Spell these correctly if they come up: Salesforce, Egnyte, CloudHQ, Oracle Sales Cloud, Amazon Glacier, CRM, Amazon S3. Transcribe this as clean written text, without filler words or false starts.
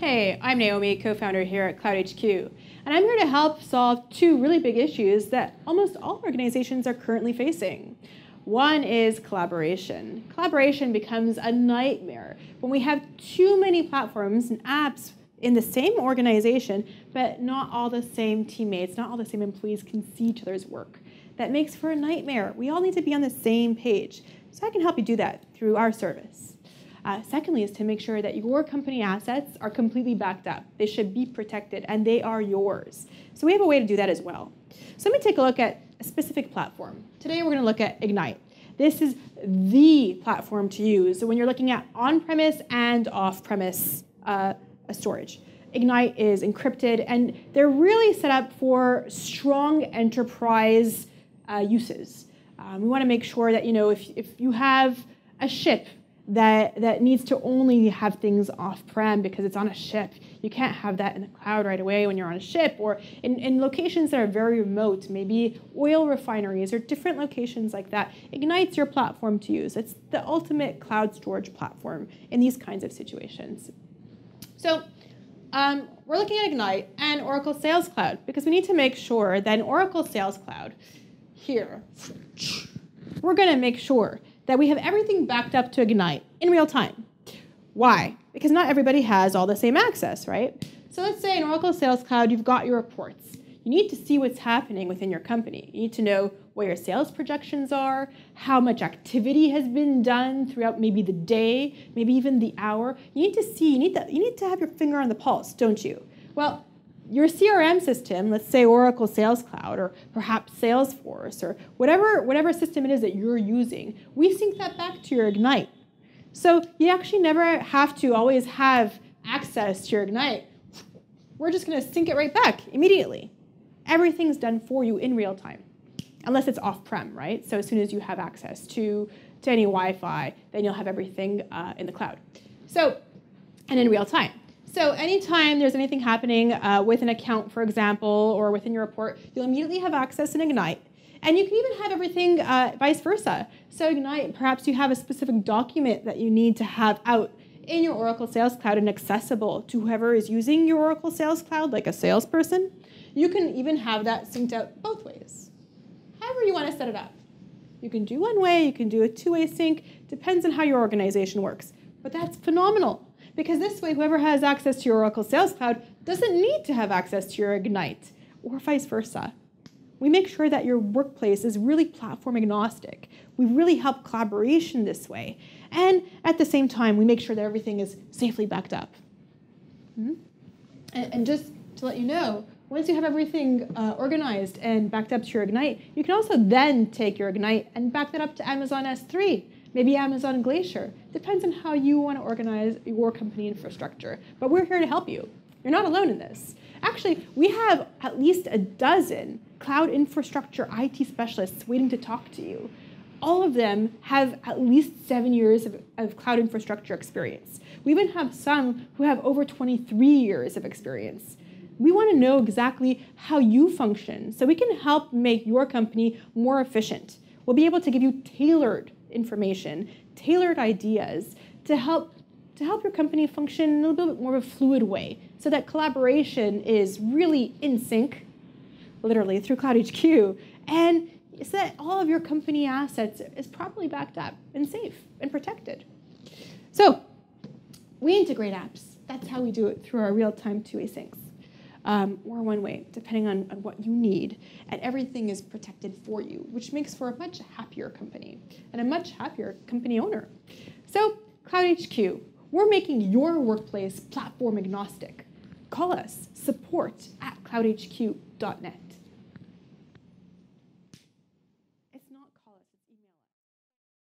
Hey, I'm Naomi, co-founder here at CloudHQ, and I'm here to help solve two really big issues that almost all organizations are currently facing. One is collaboration. Collaboration becomes a nightmare when we have too many platforms and apps in the same organization, but not all the same teammates, not all the same employees can see each other's work. That makes for a nightmare. We all need to be on the same page. So I can help you do that through our service. Secondly is to make sure that your company assets are completely backed up. They should be protected, and they are yours. So we have a way to do that as well. So let me take a look at a specific platform. Today we're going to look at Egnyte. This is the platform to use. So when you're looking at on-premise and off-premise storage. Egnyte is encrypted, and they're really set up for strong enterprise uses. We want to make sure that, you know, if you have a ship that needs to only have things off-prem because it's on a ship. You can't have that in the cloud right away when you're on a ship, or in locations that are very remote, maybe oil refineries or different locations like that. Egnyte's your platform to use. It's the ultimate cloud storage platform in these kinds of situations. So we're looking at Egnyte and Oracle Sales Cloud because we need to make sure that in Oracle Sales Cloud here, we're going to make sure that we have everything backed up to Egnyte in real time. Why? Because not everybody has all the same access, right? So let's say in Oracle Sales Cloud, you've got your reports. You need to see what's happening within your company. You need to know what your sales projections are, how much activity has been done throughout maybe the day, maybe even the hour. You need to see, you need to have your finger on the pulse, don't you? Well, your CRM system, let's say Oracle Sales Cloud, or perhaps Salesforce, or whatever system it is that you're using, we sync that back to your Egnyte. So you actually never have to always have access to your Egnyte. We're just going to sync it right back immediately. Everything's done for you in real time, unless it's off-prem, right? So as soon as you have access to any Wi-Fi, then you'll have everything in the cloud. So, and in real time. So anytime there's anything happening with an account, for example, or within your report, you'll immediately have access in Egnyte. And you can even have everything vice versa. So Egnyte, perhaps you have a specific document that you need to have out in your Oracle Sales Cloud and accessible to whoever is using your Oracle Sales Cloud, like a salesperson. You can even have that synced out both ways, however you want to set it up. You can do one way, you can do a two-way sync, depends on how your organization works. But that's phenomenal. Because this way, whoever has access to your Oracle Sales Cloud doesn't need to have access to your Egnyte, or vice versa. We make sure that your workplace is really platform agnostic. We really help collaboration this way. And at the same time, we make sure that everything is safely backed up. And just to let you know, once you have everything organized and backed up to your Egnyte, you can also then take your Egnyte and back that up to Amazon S3. Maybe Amazon Glacier. Depends on how you want to organize your company infrastructure. But we're here to help you. You're not alone in this. Actually, we have at least a dozen cloud infrastructure IT specialists waiting to talk to you. All of them have at least 7 years of cloud infrastructure experience. We even have some who have over 23 years of experience. We want to know exactly how you function so we can help make your company more efficient. We'll be able to give you tailored information, tailored ideas to help your company function in a little bit more of a fluid way so that collaboration is really in sync, literally, through CloudHQ, and so that all of your company assets is properly backed up and safe and protected. So we integrate apps. That's how we do it through our real-time two-way syncs, or one-way, depending on what you need. And everything is protected for you, which makes for a much happier company and a much happier company owner. So CloudHQ, we're making your workplace platform agnostic. Call us, support@cloudhq.net.